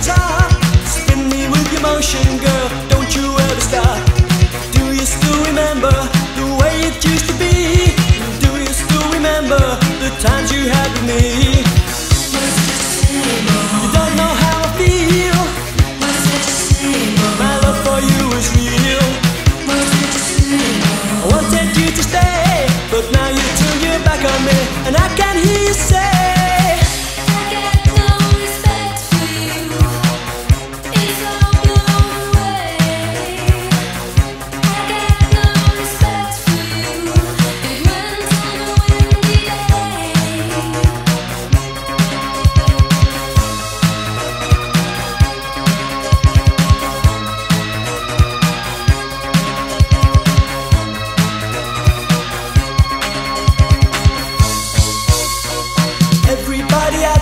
guitar. Spin me with your motion, girl, don't you ever stop. Do you still remember the way it used to be? Do you still remember the times you had with me? You don't know how I feel. My love for you is real. I wanted you to stay, but now you turn your back on me, and I can hear you say.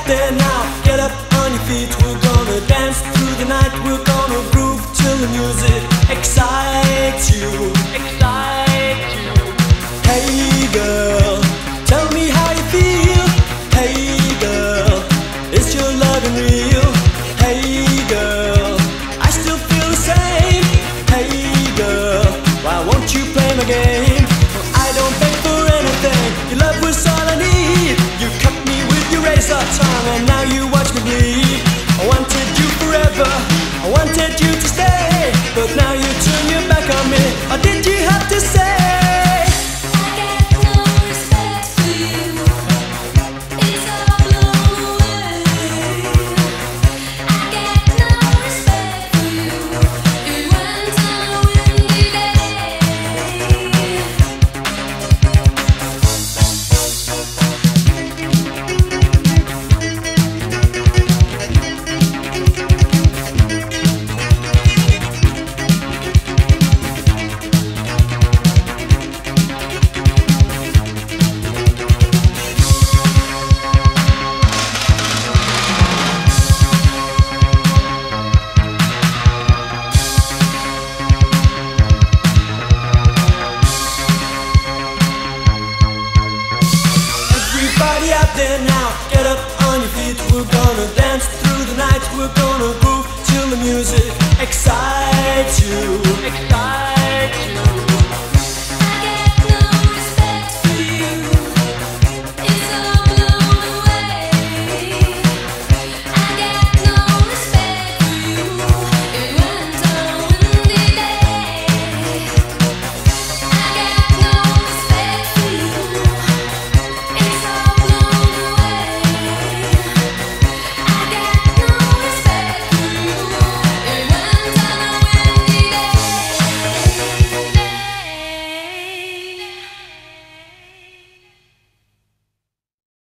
There now, get up on your feet. We're gonna dance through the night. We're gonna groove till the music excites you, excites you. Hey girl, tell me how you feel. Hey girl, is your loving real? Hey girl, I still feel the same. Hey girl, why won't you play my game? Well, I don't beg for anything. Your love was all I need. You cut me with your razor tongue, and now you watch me bleed. I wanted you forever, I wanted you to stay, but now you turn your back on me. Or did you have to say? There now, get up on your feet. We're gonna dance through the night. We're gonna groove till the music excites you, excites you.